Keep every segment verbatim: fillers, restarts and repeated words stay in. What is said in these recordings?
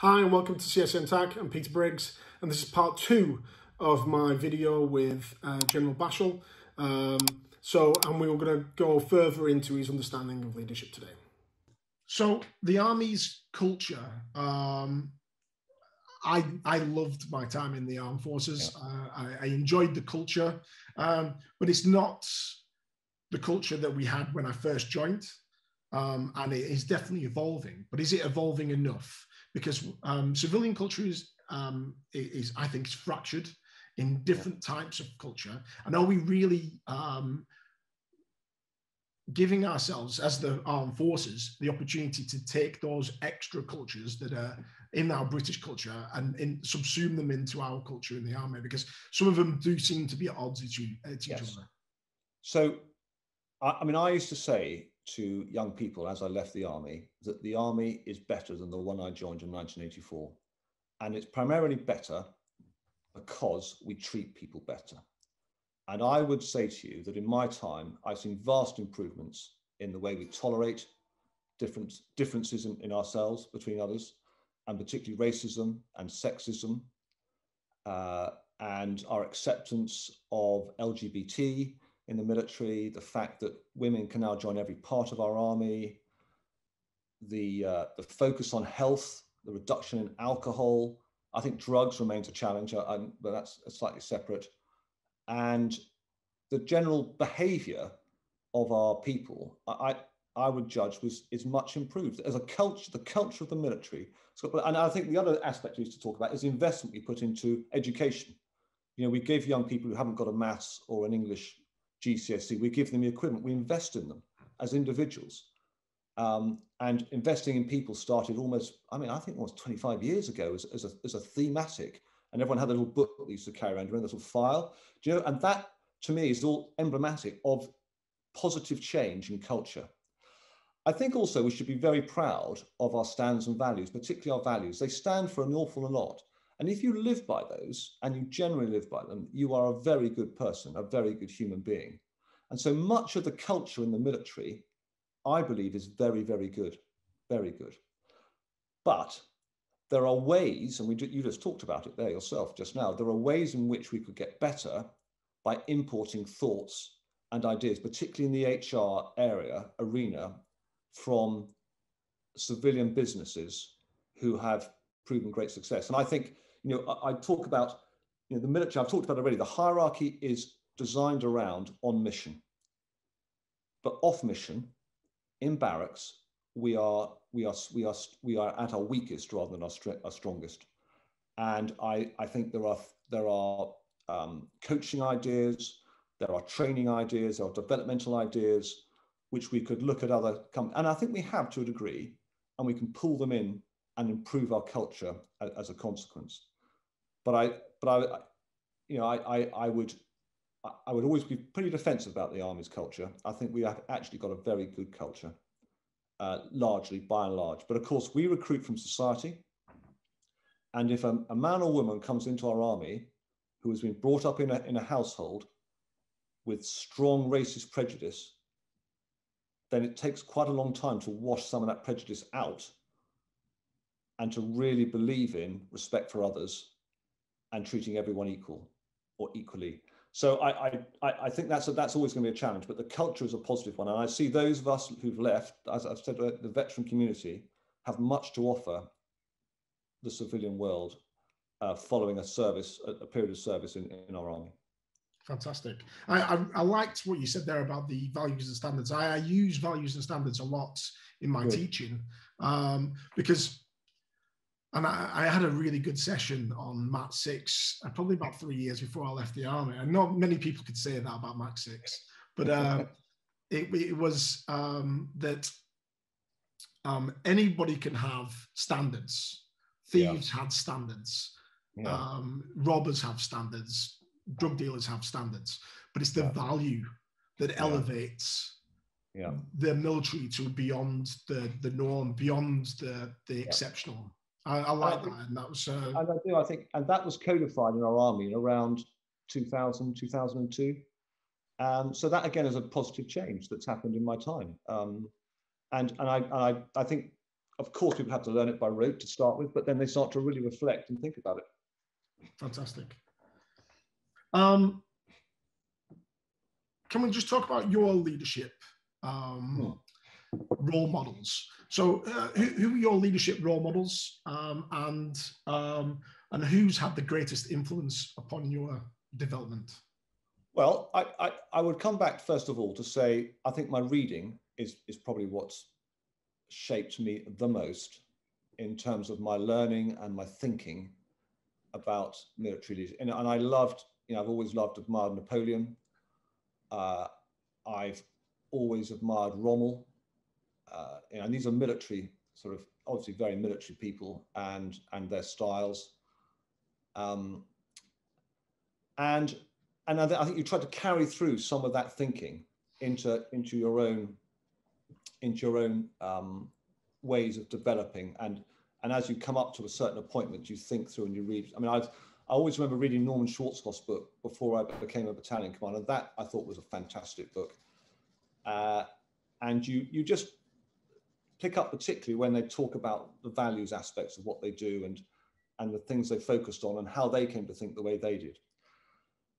Hi and welcome to C S M T A C, I'm Peter Briggs and this is part two of my video with uh, General Bashall. Um, so, and we were going to go further into his understanding of leadership today. So, the Army's culture, um, I, I loved my time in the armed forces. Yeah. Uh, I, I enjoyed the culture, um, but it's not the culture that we had when I first joined. Um, and it is definitely evolving, but is it evolving enough? Because um, civilian culture is, um, is, I think, is fractured in different yeah. types of culture. And are we really um, giving ourselves, as the armed forces, the opportunity to take those extra cultures that are in our British culture and in, subsume them into our culture in the army? Because some of them do seem to be at odds at each, at each yes. other. So, I, I mean, I used to say to young people as I left the army that the army is better than the one I joined in nineteen eighty-four, and it's primarily better because we treat people better. And I would say to you that in my time I've seen vast improvements in the way we tolerate different differences in, in ourselves between others, and particularly racism and sexism, uh, and our acceptance of L G B T in the military, the fact that women can now join every part of our army, the, uh, the focus on health, the reduction in alcohol. I think drugs remains a challenge, um, but that's slightly separate. And the general behavior of our people, I, I, I would judge, was, is much improved. As a culture, the culture of the military. So, and I think the other aspect we used to talk about is the investment we put into education. You know, we give young people who haven't got a maths or an English G C S E, we give them the equipment, we invest in them as individuals. Um, and investing in people started almost, I mean, I think almost twenty-five years ago as, as, a, as a thematic, and everyone had a little book that they used to carry around, a little file, do you know? And that to me is all emblematic of positive change in culture. I think also we should be very proud of our stands and values, particularly our values. They stand for an awful lot. And if you live by those, and you generally live by them, you are a very good person, a very good human being. And so much of the culture in the military, I believe, is very, very good, very good. But there are ways, and we do, you just talked about it there yourself just now, there are ways in which we could get better by importing thoughts and ideas, particularly in the H R area, arena, from civilian businesses who have proven great success. And I think, you know, I talk about, you know, the military, I've talked about already, the hierarchy is designed around on mission. But off mission, in barracks, we are, we are, we are, we are at our weakest rather than our, our strongest. And I, I think there are, there are um, coaching ideas, there are training ideas, there are developmental ideas, which we could look at other companies. And I think we have to a degree, and we can pull them in and improve our culture as a consequence. But I, but I, you know, I, I, I would, I would always be pretty defensive about the army's culture. I think we have actually got a very good culture, uh, largely by and large. But of course, we recruit from society. And if a, a man or woman comes into our army who has been brought up in a in a household with strong racist prejudice, then it takes quite a long time to wash some of that prejudice out, and to really believe in respect for others and treating everyone equal or equally. So I, I, I think that's, a, that's always gonna be a challenge, but the culture is a positive one. And I see those of us who've left, as I've said, the veteran community have much to offer the civilian world uh, following a service, a, a period of service in, in our army. Fantastic. I, I, I liked what you said there about the values and standards. I, I use values and standards a lot in my Good. teaching um, because And I, I had a really good session on Mat six, uh, probably about three years before I left the army. And not many people could say that about Mat six, but uh, it, it was um, that um, anybody can have standards. Thieves yeah. had standards. Yeah. Um, robbers have standards. Drug dealers have standards. But it's the yeah. value that yeah. elevates yeah. the military to beyond the, the norm, beyond the, the yeah. exceptional. I, I like I think, that, and that was. Uh... And I do, I think, and that was codified in our army in around two thousand, two thousand two. Um, so that again is a positive change that's happened in my time. Um, and and I, and I, I think of course, people had to learn it by rote to start with, but then they start to really reflect and think about it. Fantastic. Um, can we just talk about your leadership um, hmm. role models? So uh, who, who are your leadership role models, um, and, um, and who's had the greatest influence upon your development? Well, I, I, I would come back, first of all, to say I think my reading is, is probably what's shaped me the most in terms of my learning and my thinking about military leadership. And, and I loved, you know, I've always loved, admired Napoleon. Uh, I've always admired Rommel. Uh, you know, and these are military, sort of, obviously very military people and, and their styles. Um, and and I, th I think you try to carry through some of that thinking into, into your own into your own um, ways of developing. And, and as you come up to a certain appointment, you think through and you read. I mean, I've, I always remember reading Norman Schwarzkopf's book before I became a battalion commander. That I thought was a fantastic book. Uh, and you, you just pick up, particularly when they talk about the values aspects of what they do and, and the things they focused on and how they came to think the way they did.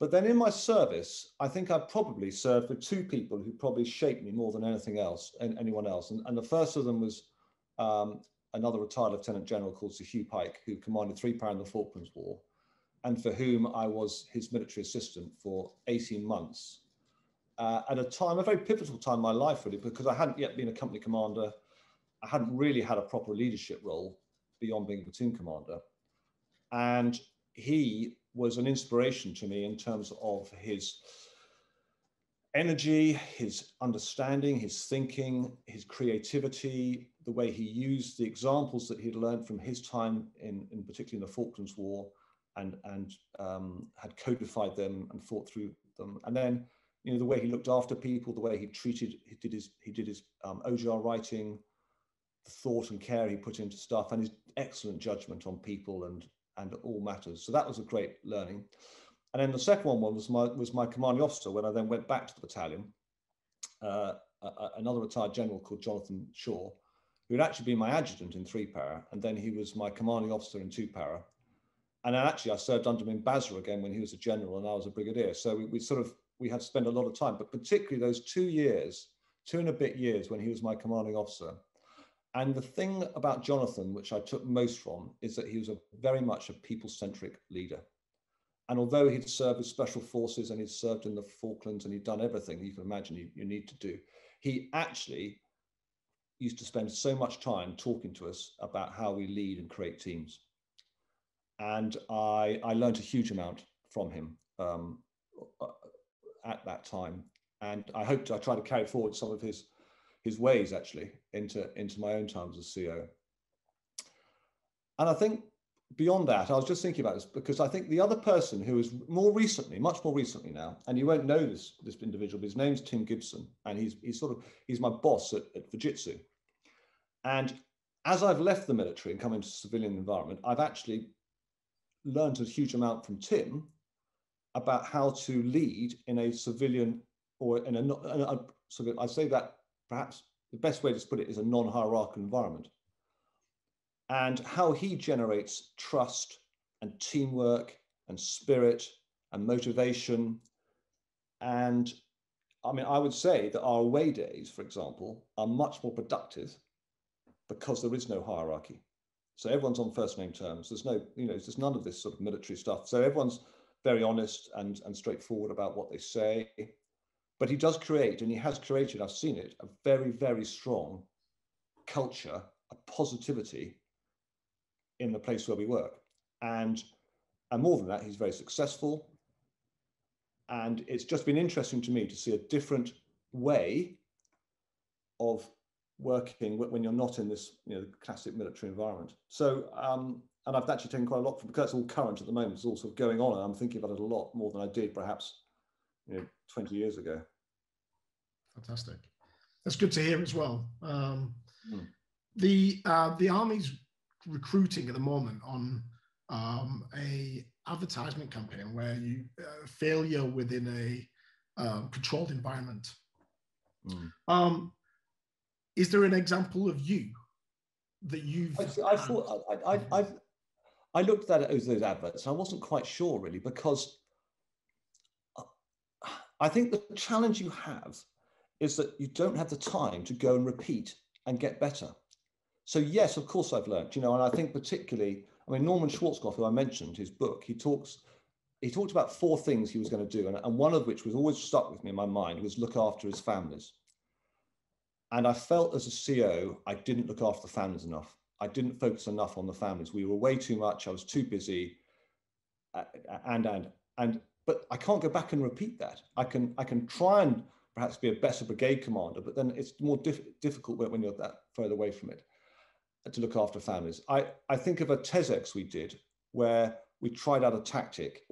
But then in my service, I think I probably served with two people who probably shaped me more than anything else and anyone else. And, and the first of them was um, another retired Lieutenant General called Sir Hugh Pike, who commanded three Para in the Falklands War, and for whom I was his military assistant for eighteen months. Uh, at a time, a very pivotal time in my life, really, because I hadn't yet been a company commander. I hadn't really had a proper leadership role beyond being a platoon commander. And he was an inspiration to me in terms of his energy, his understanding, his thinking, his creativity, the way he used the examples that he'd learned from his time in, in particularly in the Falklands War, and, and um, had codified them and thought through them. And then, you know, the way he looked after people, the way he treated, he did his, he did his um, O J R writing, the thought and care he put into stuff, and his excellent judgment on people and, and all matters. So that was a great learning. And then the second one was my, was my commanding officer when I then went back to the battalion, uh, a, a, another retired general called Jonathan Shaw, who had actually been my adjutant in three Para, and then he was my commanding officer in two Para. And then actually I served under him in Basra again when he was a general and I was a brigadier. So we, we sort of, we had spent a lot of time, but particularly those two years, two and a bit years when he was my commanding officer. And the thing about Jonathan, which I took most from, is that he was a very much a people-centric leader. And although he'd served with special forces and he'd served in the Falklands and he'd done everything you can imagine you, you need to do, he actually used to spend so much time talking to us about how we lead and create teams. And I, I learned a huge amount from him um, at that time. And I hope to, I try to carry forward some of his his ways actually into, into my own times as C O. And I think beyond that, I was just thinking about this because I think the other person who is more recently, much more recently now, and you won't know this, this individual, but his name's Tim Gibson. And he's, he's sort of, he's my boss at, at Fujitsu. And as I've left the military and come into the civilian environment, I've actually learned a huge amount from Tim about how to lead in a civilian or in a, in a sort of, I say that, perhaps the best way to put it is a non-hierarchical environment, and how he generates trust and teamwork and spirit and motivation. And I mean, I would say that our away days, for example, are much more productive because there is no hierarchy. So everyone's on first name terms. There's no, you know, there's none of this sort of military stuff. So everyone's very honest and, and straightforward about what they say. But he does create, and he has created, I've seen it, a very, very strong culture, a positivity in the place where we work. And, and more than that, he's very successful. And it's just been interesting to me to see a different way of working when you're not in this, you know, classic military environment. So, um, and I've actually taken quite a lot from, because it's all current at the moment, it's all sort of going on, and I'm thinking about it a lot more than I did perhaps, you know, twenty years ago. Fantastic. That's good to hear as well. Um, mm. The uh, the Army's recruiting at the moment on um, a advertisement campaign where you uh, failure within a uh, controlled environment. Mm. Um, is there an example of you that you've... I, I thought, I, I, I've, I looked at those, those adverts, I wasn't quite sure really, because I think the challenge you have is that you don't have the time to go and repeat and get better. So yes, of course I've learned, you know, and I think particularly, I mean, Norman Schwarzkopf, who I mentioned, his book, he talks, he talked about four things he was going to do, and, and one of which was always stuck with me in my mind was look after his families. And I felt as a C O, I didn't look after the families enough. I didn't focus enough on the families. We were way too much. I was too busy. And, and, and, but I can't go back and repeat that. I can, I can try and perhaps be a better brigade commander, but then it's more diff difficult when you're that further away from it to look after families. I, I think of a TESEX we did where we tried out a tactic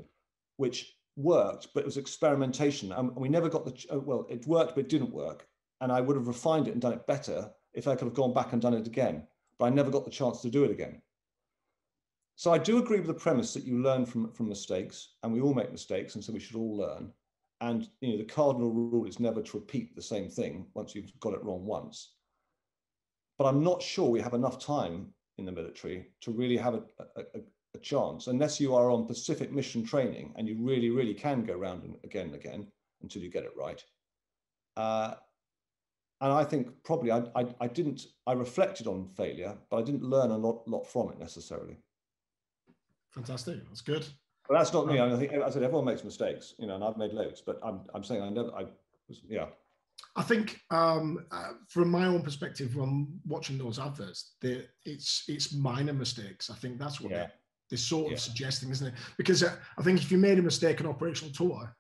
which worked, but it was experimentation. And we never got the, well, it worked, but it didn't work. And I would have refined it and done it better if I could have gone back and done it again, but I never got the chance to do it again. So I do agree with the premise that you learn from, from mistakes, and we all make mistakes, and so we should all learn. And you know, the cardinal rule is never to repeat the same thing once you've got it wrong once. But I'm not sure we have enough time in the military to really have a, a, a chance, unless you are on Pacific mission training and you really, really can go round and again and again until you get it right. Uh, and I think probably I, I, I didn't, I reflected on failure, but I didn't learn a lot, lot from it necessarily. Fantastic, that's good. But that's not me. I, mean, I think as I said, everyone makes mistakes, you know, and I've made loads. But I'm, I'm saying I never, I, yeah. I think um, uh, from my own perspective, when watching those adverts, it's it's minor mistakes. I think that's what yeah. they're, they're sort of yeah. suggesting, isn't it? Because uh, I think if you made a mistake in operational tour,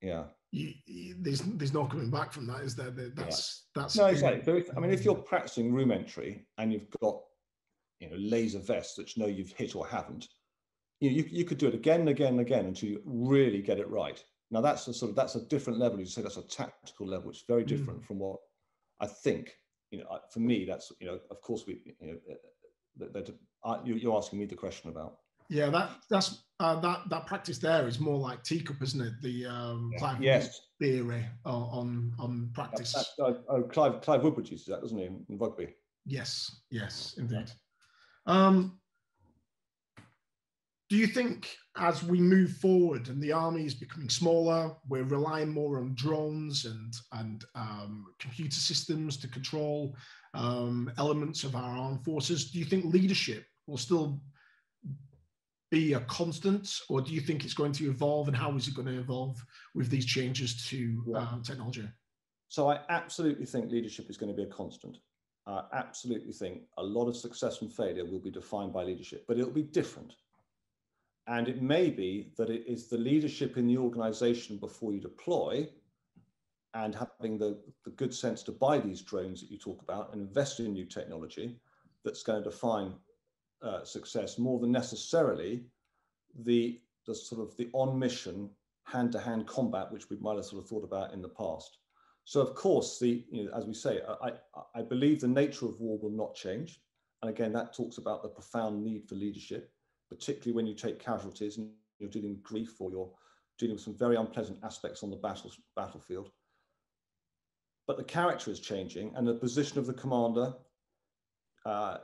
yeah, you, you, there's there's no coming back from that, is there? That's yeah. that's no, exactly. So if, I mean, if you're practicing room entry and you've got, you know, laser vests that you know you've hit or haven't, you know, you you could do it again and again and again until you really get it right. Now that's a sort of, that's a different level. You say that's a tactical level, which is very different mm. from what I think, you know, for me, that's, you know, of course we, you know, that, that, uh, you're asking me the question about. Yeah, that, that's, uh, that, that practice there is more like teacup, isn't it? The um, yeah. Clive yes. theory on, on practice. That, that, uh, oh, Clive, Clive Woodward uses that, doesn't he, in rugby? Yes, yes, indeed. Um, do you think, as we move forward and the army is becoming smaller, we're relying more on drones and, and um, computer systems to control um, elements of our armed forces, do you think leadership will still be a constant, or do you think it's going to evolve, and how is it going to evolve with these changes to yeah. um, technology? So I absolutely think leadership is going to be a constant. I absolutely think a lot of success and failure will be defined by leadership, but it'll be different. And it may be that it is the leadership in the organization before you deploy, and having the, the good sense to buy these drones that you talk about and invest in new technology, that's going to define uh, success more than necessarily the, the sort of the on-mission hand-to-hand combat, which we might have sort of thought about in the past. So of course, the, you know, as we say, I, I believe the nature of war will not change. And again, that talks about the profound need for leadership, particularly when you take casualties and you're dealing with grief, or you're dealing with some very unpleasant aspects on the battle, battlefield. But the character is changing, and the position of the commander, uh,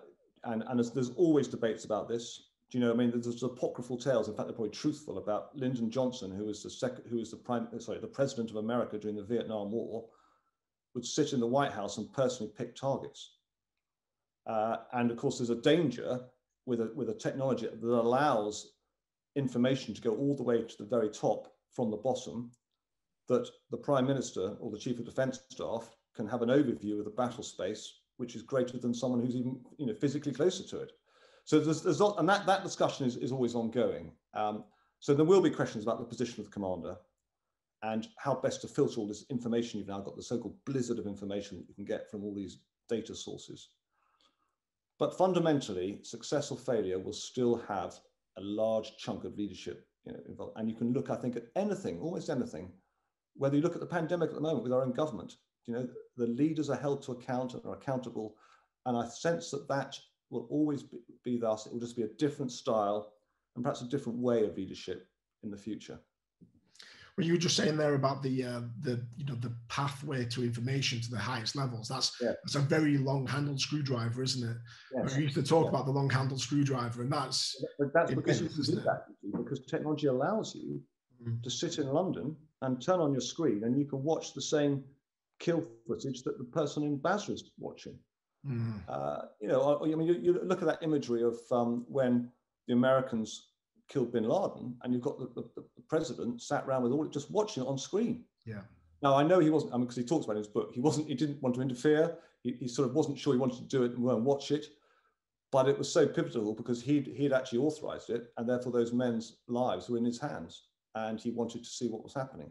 and, and there's, there's always debates about this. Do you know, I mean, there's, there's apocryphal tales, in fact, they're probably truthful, about Lyndon Johnson, who was the second, who was the prime, sorry, the president of America during the Vietnam War, would sit in the White House and personally pick targets. Uh, and of course, there's a danger with a, with a technology that allows information to go all the way to the very top from the bottom, that the Prime Minister or the Chief of Defence Staff can have an overview of the battle space, which is greater than someone who's even, you know, physically closer to it. So there's, there's not, and that, that discussion is, is always ongoing. Um, so there will be questions about the position of the commander and how best to filter all this information. You've now got the so-called blizzard of information that you can get from all these data sources. But fundamentally, success or failure will still have a large chunk of leadership, you know, involved. And you can look, I think, at anything, almost anything, whether you look at the pandemic at the moment with our own government, you know, the leaders are held to account and are accountable. And I sense that that will always be, be thus. It will just be a different style and perhaps a different way of leadership in the future. when you were just saying there about the uh, the you know the pathway to information to the highest levels, that's yeah. that's a very long-handled screwdriver, isn't it? Yes. We used to talk yeah. about the long-handled screwdriver, and that's but that's because you can do that, because technology allows you mm. to sit in London and turn on your screen, and you can watch the same kill footage that the person in Basra is watching. Mm. Uh, you know, I, I mean, you, you look at that imagery of um, when the Americans killed Bin Laden, and you've got the, the, the president sat around with all just watching it on screen. Yeah. Now I know he wasn't. I mean, because he talks about it in his book, he wasn't. He didn't want to interfere. He, he sort of wasn't sure he wanted to do it and won't watch it. But it was so pivotal because he'd he'd actually authorized it, and therefore those men's lives were in his hands, and he wanted to see what was happening.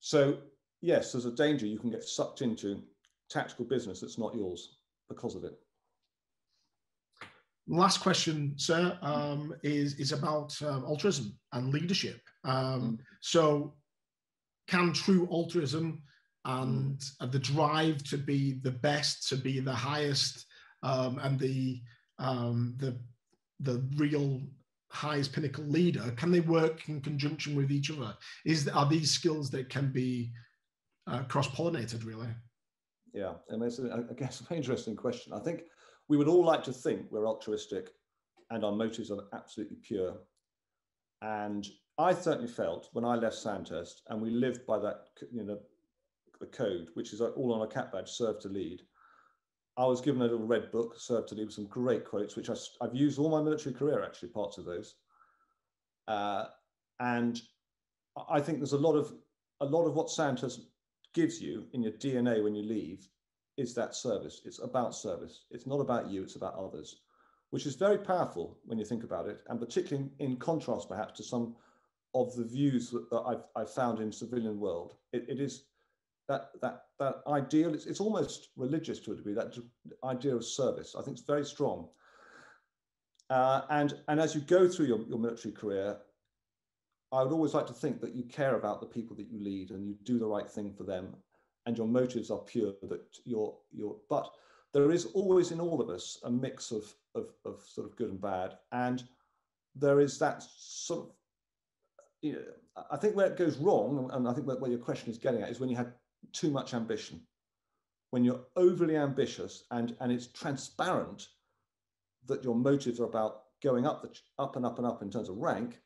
So yes, there's a danger you can get sucked into tactical business that's not yours because of it. Last question, sir, um, is, is about um, altruism and leadership. Um, mm. So can true altruism and mm. the drive to be the best, to be the highest, um, and the, um, the, the real highest pinnacle leader, can they work in conjunction with each other? Is, are these skills that can be uh, cross-pollinated, really? Yeah, I mean, it's, a, I guess, an interesting question. I think we would all like to think we're altruistic and our motives are absolutely pure. And I certainly felt when I left Sandhurst, and we lived by that, you know, the code, which is all on a cap badge, serve to lead. I was given a little red book, serve to lead, with some great quotes, which I, I've used all my military career, actually, parts of those. Uh, and I think there's a lot of, a lot of what Sandhurst gives you in your D N A when you leave is that service. It's about service. It's not about you, it's about others, which is very powerful when you think about it, and particularly in contrast perhaps to some of the views that I've, I've found in civilian world. It, it is that that that ideal, it's, it's almost religious to a degree, that idea of service. I think it's very strong. Uh, and, and as you go through your, your military career, I would always like to think that you care about the people that you lead and you do the right thing for them, and your motives are pure, that you're, you're, but there is always in all of us a mix of, of, of sort of good and bad. And there is that sort of, you know, I think where it goes wrong, and I think where, where your question is getting at, is when you have too much ambition, when you're overly ambitious, and, and it's transparent that your motives are about going up, the, up and up and up in terms of rank,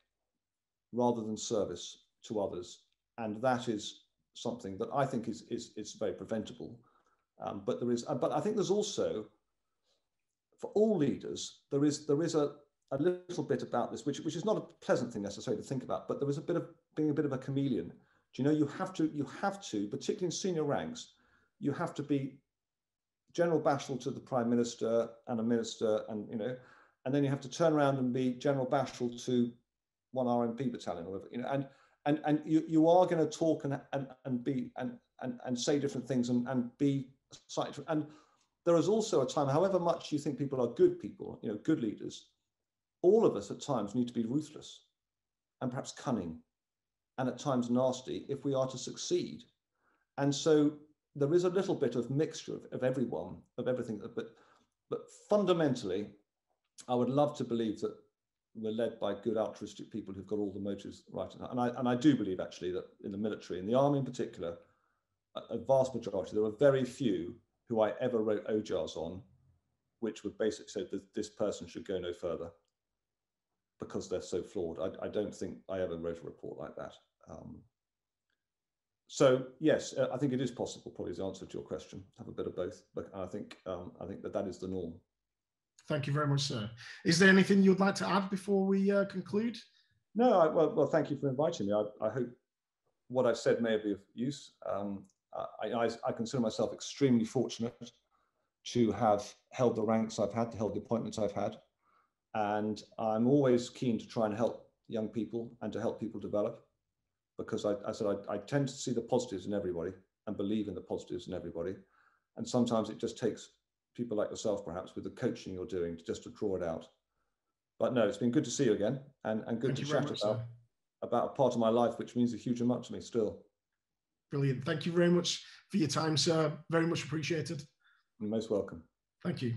rather than service to others. And that is something that I think is is, is very preventable. Um, but there is, but I think there's also, for all leaders, there is there is a, a little bit about this, which which is not a pleasant thing necessarily to think about, but there is a bit of being a bit of a chameleon. Do you know, you have to, you have to, particularly in senior ranks, you have to be General Bashall to the Prime Minister and a minister, and you know, and then you have to turn around and be General Bashall to one R M P battalion, or whatever, you know, and and and you you are going to talk and and and be and and and say different things and and be cited. And there is also a time, however much you think people are good people, you know, good leaders, all of us at times need to be ruthless, and perhaps cunning, and at times nasty, if we are to succeed. And so there is a little bit of mixture of, of everyone, of everything. But but fundamentally, I would love to believe that we're led by good altruistic people who've got all the motives right. And I, and I do believe actually that in the military, in the army in particular, a vast majority, there were very few who I ever wrote O J Rs on, which would basically say that this person should go no further because they're so flawed. I, I don't think I ever wrote a report like that. Um, so yes, I think it is possible, probably is the answer to your question, have a bit of both. But I think, um, I think that that is the norm. Thank you very much, sir. Is there anything you'd like to add before we uh, conclude? No, I, well, well, thank you for inviting me. I, I hope what I've said may be of use. Um, I, I, I consider myself extremely fortunate to have held the ranks I've had, held the appointments I've had. And I'm always keen to try and help young people and to help people develop, because I, I said I, I tend to see the positives in everybody and believe in the positives in everybody. And sometimes it just takes people like yourself, perhaps, with the coaching you're doing, just to draw it out. But no, it's been good to see you again, and, and good Thank to chat much, about, about a part of my life which means a huge amount to me still. Brilliant. Thank you very much for your time, sir. Very much appreciated. You're most welcome. Thank you.